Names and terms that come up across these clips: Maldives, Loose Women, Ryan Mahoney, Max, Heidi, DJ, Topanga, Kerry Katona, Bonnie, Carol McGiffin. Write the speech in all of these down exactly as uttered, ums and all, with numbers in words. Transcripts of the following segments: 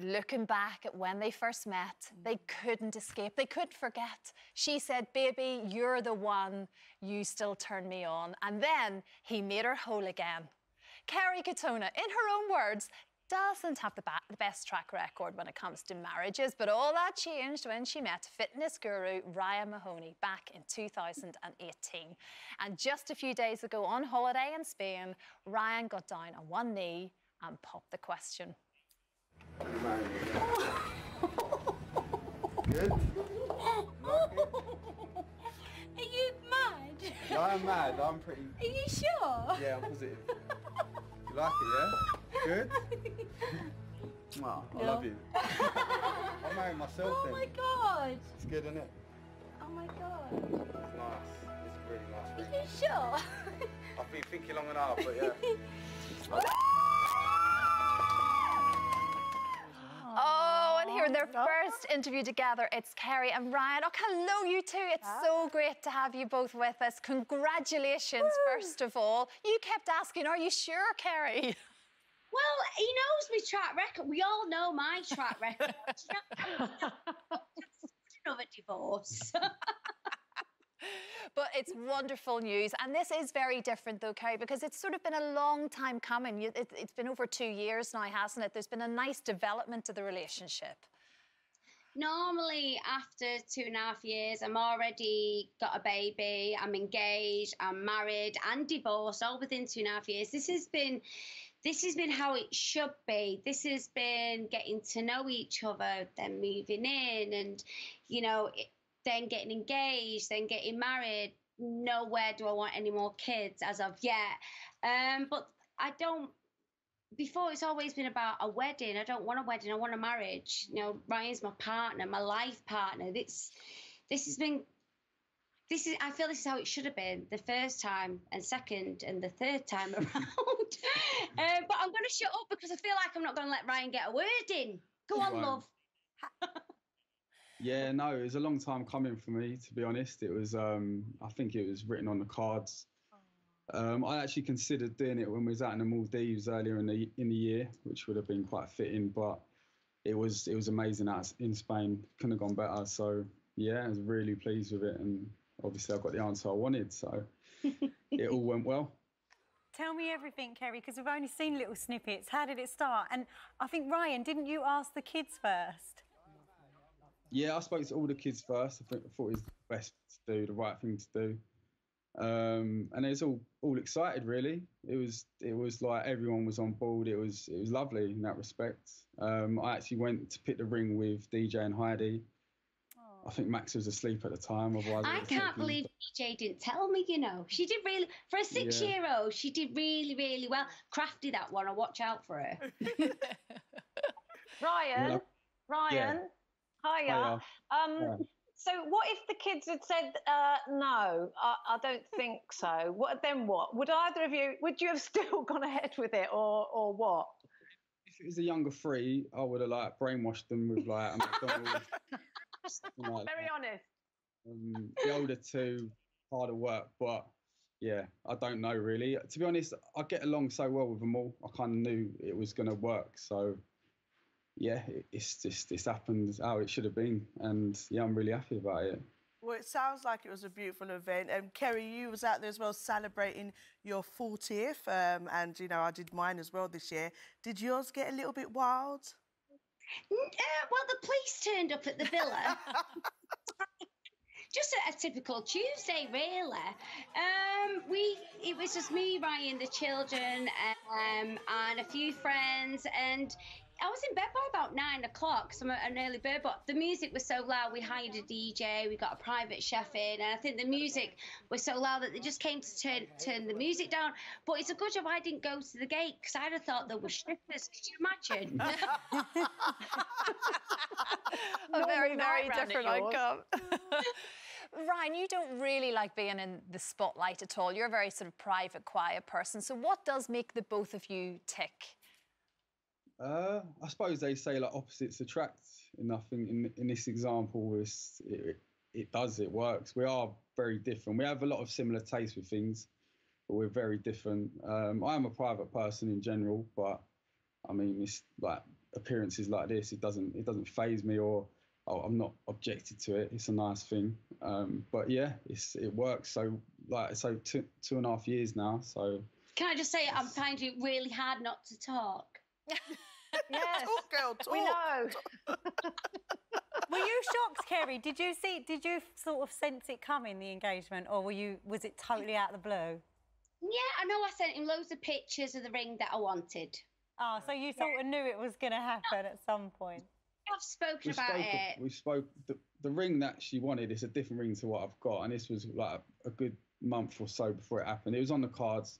Looking back at when they first met, they couldn't escape. They couldn't forget. She said, baby, you're the one. You still turn me on. And then he made her whole again. Kerry Katona, in her own words, doesn't have the, ba the best track record when it comes to marriages, but all that changed when she met fitness guru Ryan Mahoney back in two thousand eighteen. And just a few days ago, on holiday in Spain, Ryan got down on one knee and popped the question. Good? Are you mad? No, I'm mad. I'm pretty... Are you sure? Yeah, I'm positive. You like it, yeah? Good? Wow, no. I love you. I'm marrying myself then. Oh, my God. It's good, isn't it? Oh, my God. It's nice. It's really nice. Really. Are you sure? I've been thinking long enough, but yeah. Oh, and here in their first interview together, it's Kerry and Ryan. Oh, hello, you two. It's yeah. so great to have you both with us. Congratulations, Woo. First of all. You kept asking, are you sure, Kerry? Well, he knows my track record. We all know my track record. Another divorce. But it's wonderful news. And this is very different, though, Kerry, because it's sort of been a long time coming. It's been over two years now, hasn't it? There's been a nice development to the relationship. Normally, after two and a half years, I'm already got a baby, I'm engaged, I'm married and divorced, all within two and a half years. This has been... This has been how it should be. This has been getting to know each other, then moving in and, you know... It, then getting engaged, then getting married. Nowhere do I want any more kids as of yet. Um, but I don't... Before, it's always been about a wedding. I don't want a wedding. I want a marriage. You know, Ryan's my partner, my life partner. This, this has been... This is... I feel this is how it should have been the first time and second and the third time around. um, but I'm going to shut up because I feel like I'm not going to let Ryan get a word in. Go on, love. Yeah, no, it was a long time coming for me, to be honest. It was, um, I think it was written on the cards. Um, I actually considered doing it when we was out in the Maldives earlier in the in the year, which would have been quite fitting, but it was it was amazing out in Spain. Couldn't have gone better. So, yeah, I was really pleased with it. And obviously I got the answer I wanted, so it all went well. Tell me everything, Kerry, because we've only seen little snippets. How did it start? And I think, Ryan, didn't you ask the kids first? Yeah, I spoke to all the kids first. I, think, I thought it was the best to do, the right thing to do. Um, and it was all, all excited, really. It was it was like everyone was on board. It was it was lovely in that respect. Um, I actually went to pick the ring with D J and Heidi. Oh. I think Max was asleep at the time. Otherwise I can't believe D J didn't tell me, you know. She did really... For a six-year-old, she did really, really well. Crafty, that one. I'll watch out for her. Ryan, yeah. Ryan... Yeah. Hiya. Hiya. Um, yeah. So what if the kids had said, uh, no, I, I don't think so? What, then what? Would either of you, would you have still gone ahead with it or, or what? If it was a younger three, I would have, like, brainwashed them with, like, a McDonald's. Like Very that. honest. Um, the older two, harder work, but, yeah, I don't know, really. To be honest, I get along so well with them all. I kind of knew it was going to work, so... Yeah, it's just it's happened how it should have been, and yeah, I'm really happy about it. Well, it sounds like it was a beautiful event, and um, Kerry, you was out there as well celebrating your fortieth, um, and you know I did mine as well this year. Did yours get a little bit wild? Uh, well, the police turned up at the villa. Just a, a typical Tuesday, really. Um, we it was just me, Ryan, the children, um, and a few friends, and. I was in bed by about nine o'clock, so I'm an early bird, but the music was so loud. We hired a D J, we got a private chef in, and I think the music was so loud that they just came to turn turn the music down. But it's a good job I didn't go to the gate, because I'd have thought there were strippers. Could you imagine? A very, very different outcome. Ryan, you don't really like being in the spotlight at all. You're a very sort of private, quiet person. So what does make the both of you tick? Uh, I suppose they say, like, opposites attract. And I think in, in this example, it's, it, it does, it works. We are very different. We have a lot of similar tastes with things, but we're very different. Um, I am a private person in general, but, I mean, it's, like, appearances like this, it doesn't it doesn't faze me, or oh, I'm not objected to it. It's a nice thing. Um, but yeah, it's it works. So like so two two and a half years now. So can I just say I'm finding it really hard not to talk. Yes. Talk, girl, talk. We know. Were you shocked, Kerry? Did you see? Did you sort of sense it coming, the engagement, or were you? Was it totally out of the blue? Yeah, I know. I sent him loads of pictures of the ring that I wanted. Oh, so you sort yeah. of knew it was going to happen at some point. I've spoken we've about spoken, it. We spoke. The, the ring that she wanted is a different ring to what I've got, and this was like a good month or so before it happened. It was on the cards.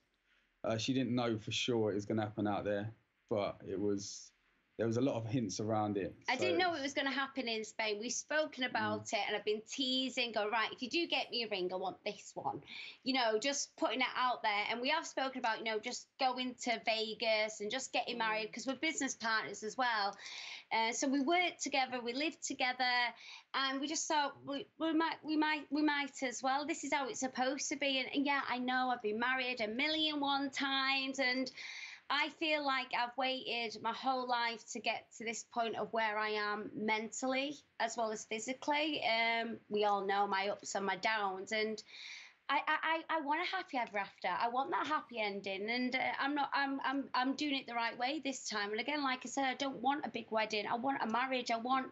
Uh, she didn't know for sure it was going to happen out there, but it was. There was a lot of hints around it. I so. didn't know it was going to happen in Spain. We've spoken about mm. it, and I've been teasing, go, right, if you do get me a ring, I want this one. You know, just putting it out there. And we have spoken about, you know, just going to Vegas and just getting married, because we're business partners as well. Uh, so we worked together, we lived together, and we just thought we, we might, we might, we might as well. This is how it's supposed to be. And, and yeah, I know I've been married a million one times, and I feel like I've waited my whole life to get to this point of where I am mentally as well as physically. Um, we all know my ups and my downs, and I, I, I want a happy ever after. I want that happy ending, and uh, I'm not. I'm, I'm, I'm doing it the right way this time. And again, like I said, I don't want a big wedding. I want a marriage. I want.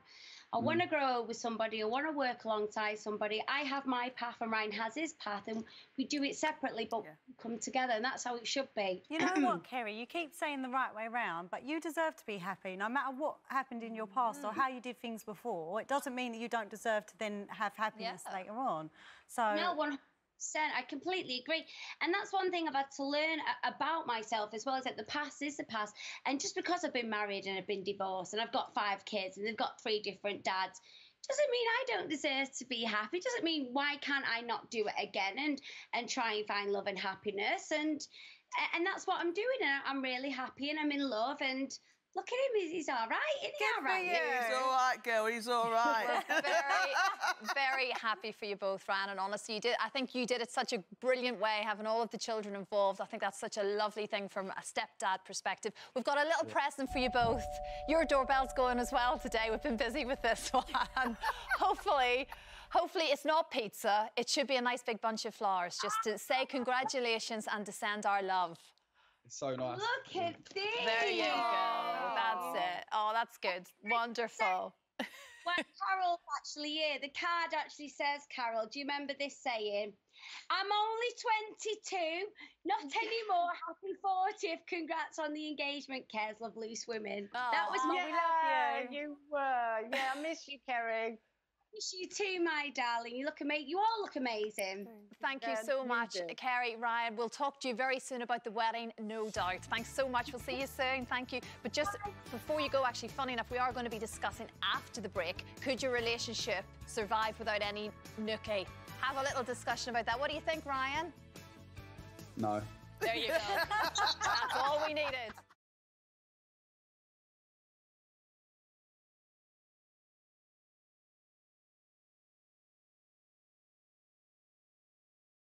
I want to grow with somebody. I want to work alongside somebody. I have my path and Ryan has his path, and we do it separately, but yeah. we come together, and that's how it should be. You know what, Kerry? You keep saying the right way round, but you deserve to be happy, no matter what happened in your past mm. or how you did things before. It doesn't mean that you don't deserve to then have happiness yeah. later on. So no one. I completely agree, and that's one thing I've had to learn about myself as well, is that the past is the past, and just because I've been married and I've been divorced and I've got five kids and they've got three different dads doesn't mean I don't deserve to be happy. Doesn't mean why can't I not do it again and and try and find love and happiness, and and that's what I'm doing, and I'm really happy and I'm in love, and look at him, he's all right, isn't he? All right. He's all right, girl, he's all right. Very, very happy for you both, Ryan, and honestly, you did, I think you did it such a brilliant way, having all of the children involved. I think that's such a lovely thing from a stepdad perspective. We've got a little present for you both. Your doorbell's going as well today. We've been busy with this one. Hopefully... Hopefully it's not pizza. It should be a nice big bunch of flowers, just to say congratulations and to send our love. It's so nice. Look at this. There you go. Oh. That's it. Oh, that's good. Wonderful. Well, Carol's actually here. The card actually says, Carol, do you remember this saying? I'm only twenty-two, not anymore. Happy fortieth. Congrats on the engagement, Kez. Love Loose Women. Oh. That was my yeah, we love you. You were. Yeah, I miss you, Kerry. You too, my darling. You look amazing. You all look amazing. Thank you so much, Kerry, Ryan. We'll talk to you very soon about the wedding, no doubt. Thanks so much. We'll see you soon. Thank you. But just before you go, actually, funny enough, we are going to be discussing after the break, could your relationship survive without any nookie? Have a little discussion about that. What do you think, Ryan? No. There you go. That's all